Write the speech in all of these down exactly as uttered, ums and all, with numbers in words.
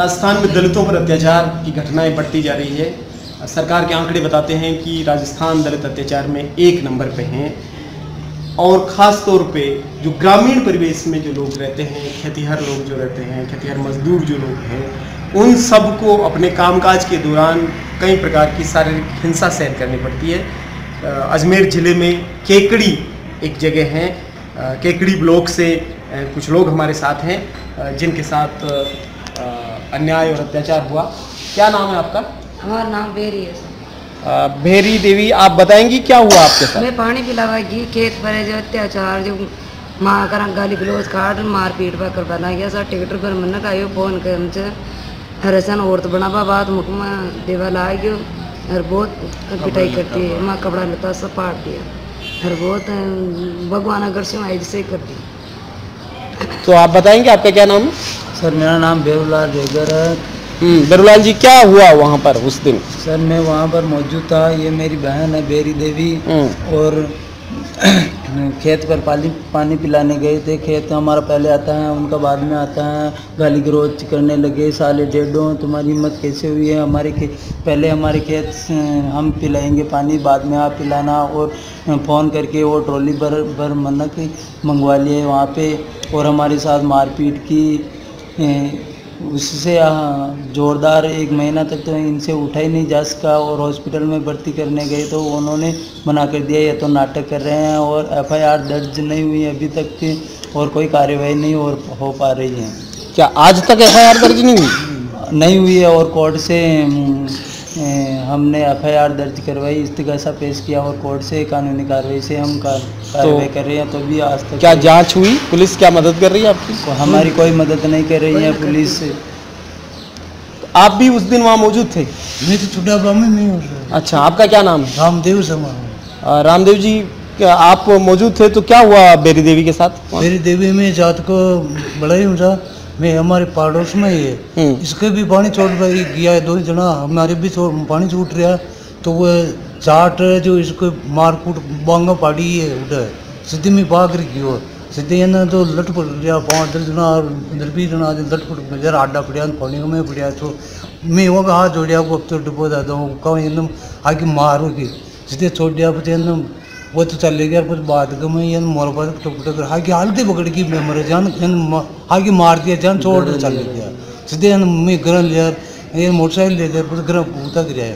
राजस्थान में दलितों पर अत्याचार की घटनाएं बढ़ती जा रही है। सरकार के आंकड़े बताते हैं कि राजस्थान दलित अत्याचार में एक नंबर पे हैं और ख़ास तौर पे जो ग्रामीण परिवेश में जो लोग रहते हैं, खेतीहर लोग जो रहते हैं, खेतीहर मजदूर जो लोग हैं, उन सबको अपने कामकाज के दौरान कई प्रकार की शारीरिक हिंसा सहन करनी पड़ती है। अजमेर ज़िले में केकड़ी एक जगह है, केकड़ी ब्लॉक से कुछ लोग हमारे साथ हैं जिनके साथ अन्याय और अत्याचार हुआ। क्या नाम है आपका? हमारा नाम भेरी है सर। भूरीदेवी, आप बताएंगी क्या हुआ आपके साथ? मैं पानी पिलावागी, खेत पर जो अत्याचार, जो माँ कर गाली गलोज काट मारपीट पर कर बना गया सर। ट्रैक्टर पर मन्नत आयो फोन कर हमसे हरसन औरत बनावा बात मुकमा देवा ला गयो और बहुत पिटाई करती है। माँ कपड़ा लता सब पाट दिया और बहुत भगवान अगर से आई जैसे करती। तो आप बताएंगे आपका क्या नाम है? सर मेरा नाम बेरूलाल रेगर है। बेरूलाल जी, क्या हुआ वहाँ पर उस दिन? सर मैं वहाँ पर मौजूद था। ये मेरी बहन है भूरीदेवी और खेत पर पानी पानी पिलाने गए थे। खेत हमारा पहले आता है, उनका बाद में आता है। गाली गलौज करने लगे, साले डेढ़ों तुम्हारी हिम्मत कैसे हुई है, हमारे खेत पहले हमारे खेत हम पिलाएंगे पानी, बाद में आप पिलाना। और फ़ोन करके वो ट्रॉली भर भर मनक मंगवा लिए वहाँ पे और हमारे साथ मारपीट की। उससे जोरदार एक महीना तक तो इनसे उठा ही नहीं जा सका और हॉस्पिटल में भर्ती करने गए तो उन्होंने मना कर दिया, ये तो नाटक कर रहे हैं। और एफ आई आर दर्ज नहीं हुई अभी तक की और कोई कार्रवाई नहीं और हो पा रही है। क्या आज तक एफ आई आर दर्ज नहीं हुई? नहीं हुई है और कोर्ट से हमने एफ आई आर दर्ज करवाई, इस्तीफा पेश किया और कोर्ट से कानूनी कार्रवाई से हम कार्रवाई तो कर रहे हैं। तो भी आज तक क्या जांच हुई? पुलिस क्या मदद कर रही है आपकी? को हमारी कोई मदद नहीं कर रही है पुलिस। आप भी उस दिन वहाँ मौजूद थे? मैं तो छोटा ब्राह्मण नहीं हूँ। अच्छा, आपका क्या नाम है? रामदेव शर्मा। रामदेव जी, आप मौजूद थे तो क्या हुआ भूरीदेवी के साथ? भूरीदेवी में जात को बड़ा ही ऊँचा मैं हमारे पड़ोस में ही है, इसके भी पानी छोड़ गया है। दो जना हमारे भी पानी छूट रहा तो वो चाट जो इसको मारकूट बांगा पाड़ी है उठा सीधे में भाग रही हो सीधे ना तो लट पड़ गया पाँच दस जना और इधर भी जना लट पड़ गया आडा पड़ा पानी में पड़ा। तो मैं वो हाथ जोड़िया को अब तो डुबो जाता हूँ कहा एकदम आगे मारोगी सीधे छोड़ दिया एकदम वो तो चले गया। कुछ बात का मैं यार मोर पास टुकड़ कर आगे हालते पकड़ की मैं मरे जान आगे मार दिया जान छोड़ कर चले गया सीधे मैं गरम लिया ये मोटरसाइकिल ले लिया कुछ गरम कूदा गिरा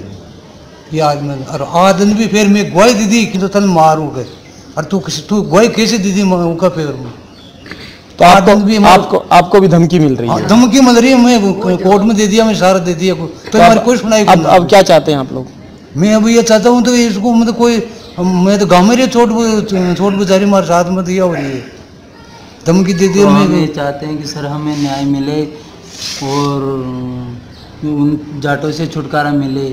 ये आज मैं और आदमी भी फिर मैं गोई दीदी कि तो तन मारूँ गए और तू तू गोई कैसे दीदी उनका पैर में। तो आदमी भी आपको आपको भी धमकी मिल रही है? धमकी मिल रही है, मैं कोर्ट में दे दिया, मैं सारा दे दिया। तो हमारी कोई सुनाई? अब क्या चाहते हैं आप लोग? मैं अब ये चाहता हूँ तो इसको मतलब कोई मैं तो गाँव में रही छोट छोट बेचारी हमारे साथ में दिया हो रही है धमकी दे दी। हम ये चाहते हैं कि सर हमें न्याय मिले और उन जाटों से छुटकारा मिले।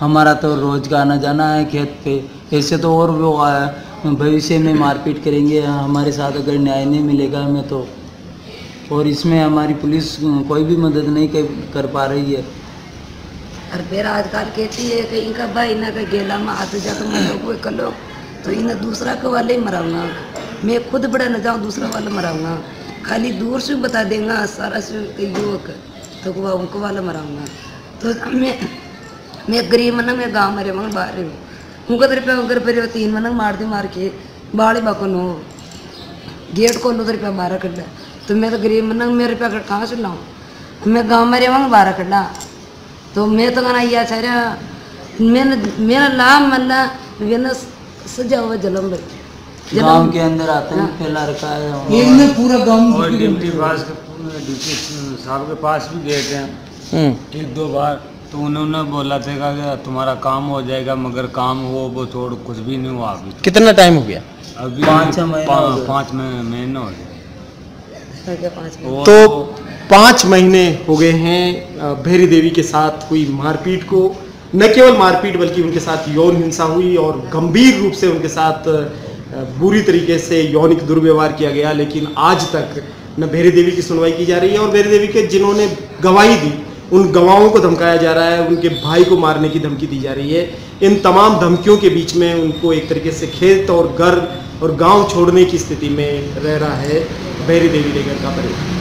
हमारा तो रोज का आना जाना है खेत पे, ऐसे तो और वो भविष्य में मारपीट करेंगे हमारे साथ अगर न्याय नहीं मिलेगा हमें तो। और इसमें हमारी पुलिस कोई भी मदद नहीं कर पा रही है। और फिर आजकल कहती है कि इनका भाई ना का गेला में हाथ जाता मैं कर लो तो इन्हें दूसरा के वाले ही मराऊंगा, मैं खुद बड़ा न जाऊँ दूसरा वाला मराऊंगा। खाली दूर से बता देगा सारा से युवक तो वह उनको वाला मराऊंगा। तो मैं मैं गरीब मना मैं गाँव में रहूँगा बाहर हूँ उनका तरफ घर पर तीन मना मार दे मार के बाड़े बाकन हो गेट खोल लो तो रुपया बारह कड्डा। तो मैं तो गरीब मना मैं रुपया कहाँ से लाऊँ? मैं गाँव में रहूँगा बारह कड्डा। तो मैं तो कहना यह चाह रहा मैंने मेरा नाम मल्ला मैंने सजा हुआ जलम गांव के अंदर आते हैं फैला रखा है इनने पूरा गांव। और डिप्टी पास डिप्टी साहब के पास भी गए थे एक दो बार तो उन्होंने बोला थे कि तुम्हारा काम हो जाएगा मगर काम हो वो थोड़ा कुछ भी नहीं हुआ। अभी कितना टाइम हो गया? अभी पाँच महीने पाँच महीने हो गया। तो पाँच महीने हो गए हैं भूरीदेवी के साथ हुई मारपीट को। न केवल मारपीट बल्कि उनके साथ यौन हिंसा हुई और गंभीर रूप से उनके साथ बुरी तरीके से यौनिक दुर्व्यवहार किया गया। लेकिन आज तक न भूरीदेवी की सुनवाई की जा रही है और भूरीदेवी के जिन्होंने गवाही दी उन गवाहों को धमकाया जा रहा है, उनके भाई को मारने की धमकी दी जा रही है। इन तमाम धमकियों के बीच में उनको एक तरीके से खेत और घर और गाँव छोड़ने की स्थिति में रह रहा है भूरीदेवी रेगर का परिवार।